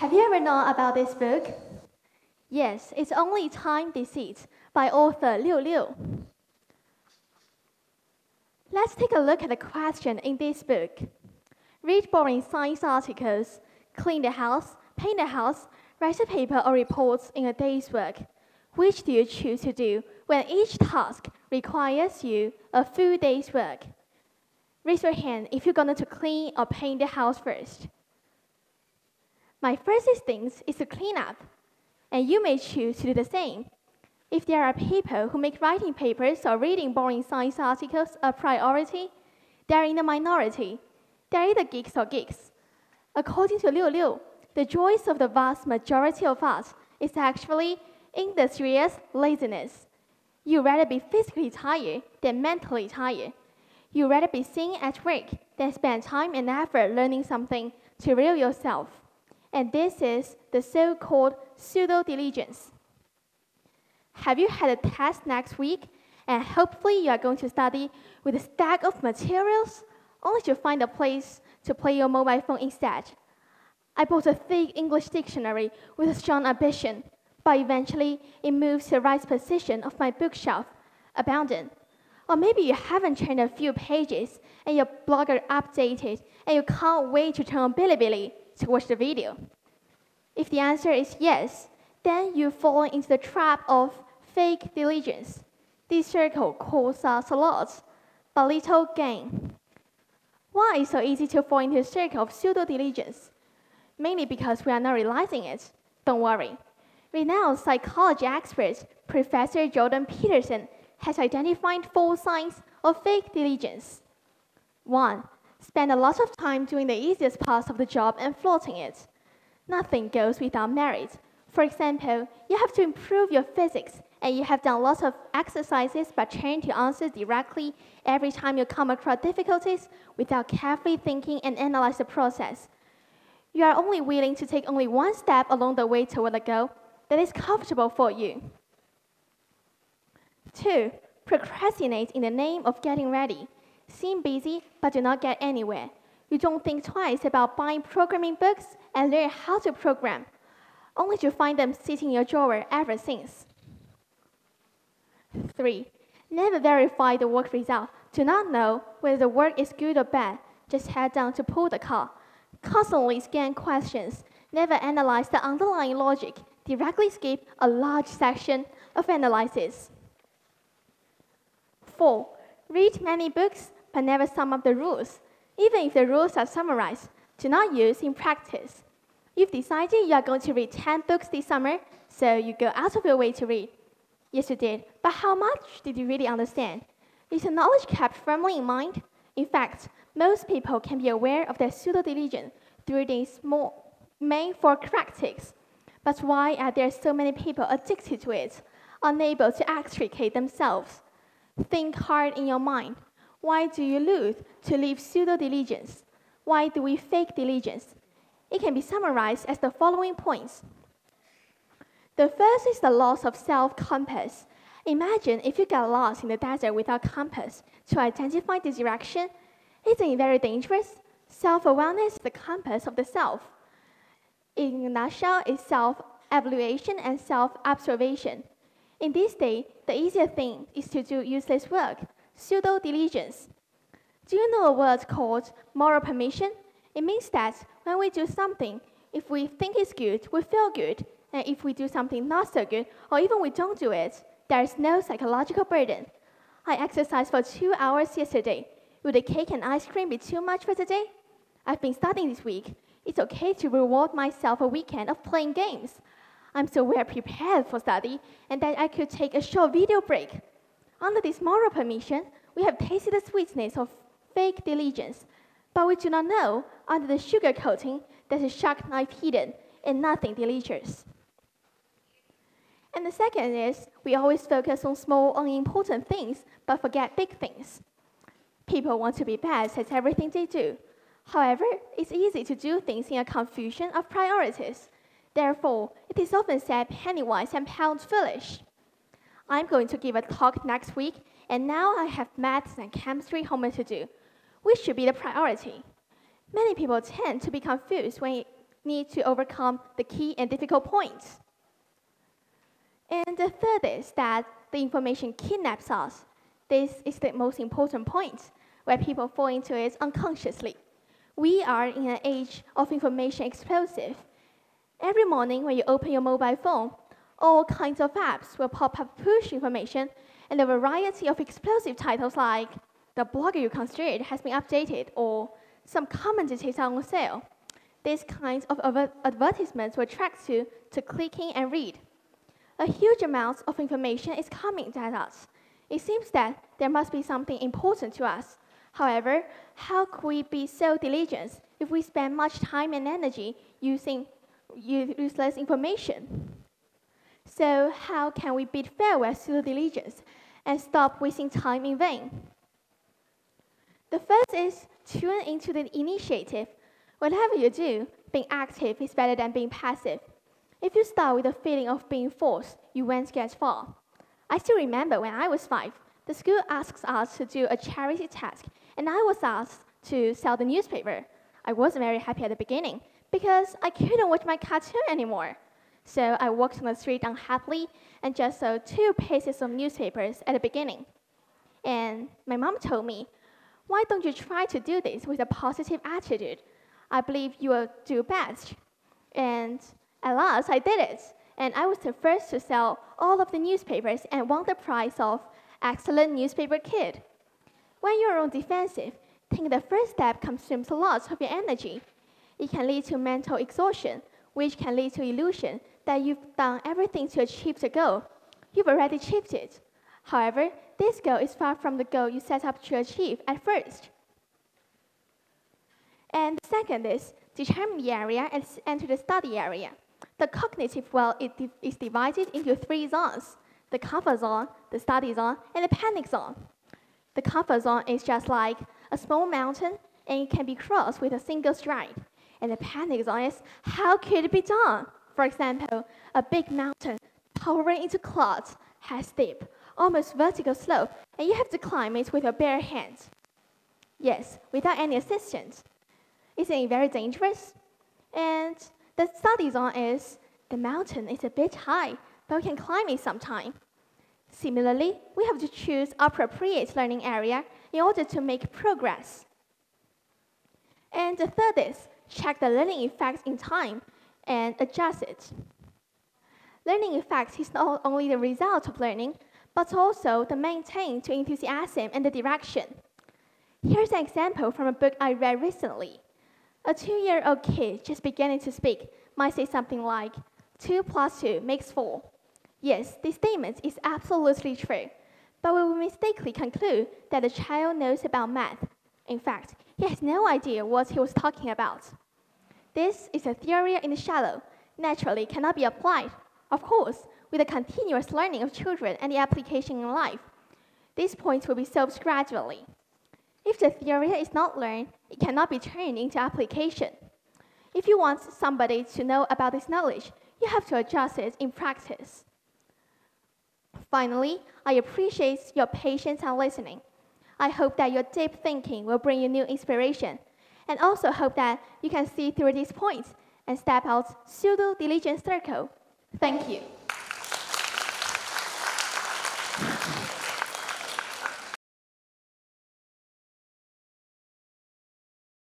Have you ever known about this book? Yes, it's Only Time Deceit by author Liu Liu. Let's take a look at the question in this book. Read boring science articles, clean the house, paint the house, write a paper or reports in a day's work. Which do you choose to do when each task requires you a full day's work? Raise your hand if you're going to clean or paint the house first. My first instinct is to clean up, and you may choose to do the same. If there are people who make writing papers or reading boring science articles a priority, they are in the minority. They are either geeks or geeks. According to Liu Liu, the joys of the vast majority of us is actually industrious laziness. You'd rather be physically tired than mentally tired. You'd rather be seen at work than spend time and effort learning something to reveal yourself. And this is the so-called pseudo-diligence. Have you had a test next week, and hopefully you are going to study with a stack of materials, only to find a place to play your mobile phone instead? I bought a thick English dictionary with a strong ambition, but eventually it moves to the right position of my bookshelf, abandoned. Or maybe you haven't turned a few pages, and your blogger updated, and you can't wait to turn on Bilibili to watch the video. If the answer is yes, then you fall into the trap of fake diligence. This circle costs us a lot, but little gain. Why is it so easy to fall into the circle of pseudo-diligence? Mainly because we are not realizing it. Don't worry. Renowned psychology expert Professor Jordan Peterson has identified four signs of fake diligence. 1. Spend a lot of time doing the easiest parts of the job and flaunting it. Nothing goes without merit. For example, you have to improve your physics, and you have done lots of exercises but trying to answer directly every time you come across difficulties without carefully thinking and analyze the process. You are only willing to take only one step along the way toward a goal that is comfortable for you. 2. Procrastinate in the name of getting ready. Seem busy but do not get anywhere. You don't think twice about buying programming books and learn how to program, only to find them sitting in your drawer ever since. 3. Never verify the work result. Do not know whether the work is good or bad. Just head down to pull the car. Constantly scan questions. Never analyze the underlying logic. Directly skip a large section of analysis. 4. Read many books, but never sum up the rules. Even if the rules are summarized, do not use in practice. You've decided you are going to read 10 books this summer, so you go out of your way to read. Yes, you did, but how much did you really understand? Is the knowledge kept firmly in mind? In fact, most people can be aware of their pseudo-diligence through these main four characteristics. But why are there so many people addicted to it, unable to extricate themselves? Think hard in your mind. Why do you lose to live pseudo-diligence? Why do we fake diligence? It can be summarized as the following points. The first is the loss of self-compass. Imagine if you get lost in the desert without compass to identify the direction. Isn't it very dangerous? Self-awareness is the compass of the self. In a nutshell, it's self-evaluation and self-observation. In this day, the easier thing is to do useless work, pseudo-diligence. Do you know a word called moral permission? It means that when we do something, if we think it's good, we feel good, and if we do something not so good, or even we don't do it, there is no psychological burden. I exercised for 2 hours yesterday. Would a cake and ice cream be too much for today? I've been studying this week. It's okay to reward myself a weekend of playing games. I'm so well prepared for study, and that I could take a short video break. Under this moral permission, we have tasted the sweetness of fake diligence, but we do not know, under the sugar coating, there's a sharp knife hidden and nothing delicious. And the second is, we always focus on small, unimportant things, but forget big things. People want to be best at everything they do. However, it's easy to do things in a confusion of priorities. Therefore, it is often said penny-wise and pound-foolish. I'm going to give a talk next week, and now I have maths and chemistry homework to do, which should be the priority. Many people tend to be confused when need to overcome the key and difficult points. And the third is that the information kidnaps us. This is the most important point, where people fall into it unconsciously. We are in an age of information explosive. Every morning when you open your mobile phone, all kinds of apps will pop up push information and a variety of explosive titles like "the blogger you considered has been updated" or "some commodities are on sale." These kinds of advertisements will attract you to clicking and read. A huge amount of information is coming at us. It seems that there must be something important to us. However, how could we be so diligent if we spend much time and energy using useless information? So how can we bid farewell to diligence and stop wasting time in vain? The first is tune into the initiative. Whatever you do, being active is better than being passive. If you start with a feeling of being forced, you won't get far. I still remember when I was 5, the school asked us to do a charity task, and I was asked to sell the newspaper. I wasn't very happy at the beginning because I couldn't watch my cartoon anymore. So I walked on the street unhappily and just sold 2 pieces of newspapers at the beginning. And my mom told me, "Why don't you try to do this with a positive attitude? I believe you will do best." And at last, I did it. And I was the first to sell all of the newspapers and won the prize of Excellent Newspaper Kid. When you're on defensive, taking the first step consumes a lot of your energy. It can lead to mental exhaustion, which can lead to illusion that you've done everything to achieve the goal. You've already achieved it. However, this goal is far from the goal you set up to achieve at first. And the second is determine the area and enter the study area. The cognitive world is divided into 3 zones: the comfort zone, the study zone, and the panic zone. The comfort zone is just like a small mountain, and it can be crossed with a single stride. And the panic zone is, how could it be done? For example, a big mountain towering into clouds has steep, almost vertical slope, and you have to climb it with your bare hands. Yes, without any assistance. Isn't it very dangerous? And the study zone is, the mountain is a bit high, but we can climb it sometime. Similarly, we have to choose appropriate learning area in order to make progress. And the third is, check the learning effects in time and adjust it. Learning effects is not only the result of learning, but also the maintained to enthusiasm and the direction. Here's an example from a book I read recently. A 2-year-old kid just beginning to speak might say something like, "2 plus 2 makes 4. Yes, this statement is absolutely true, but we will mistakenly conclude that the child knows about math. In fact, he has no idea what he was talking about. This is a theory in the shallow, naturally cannot be applied. Of course, with the continuous learning of children and the application in life, these points will be solved gradually. If the theory is not learned, it cannot be turned into application. If you want somebody to know about this knowledge, you have to adjust it in practice." Finally, I appreciate your patience and listening. I hope that your deep thinking will bring you new inspiration, and also hope that you can see through these points and step out pseudo-diligent circle. Thank you.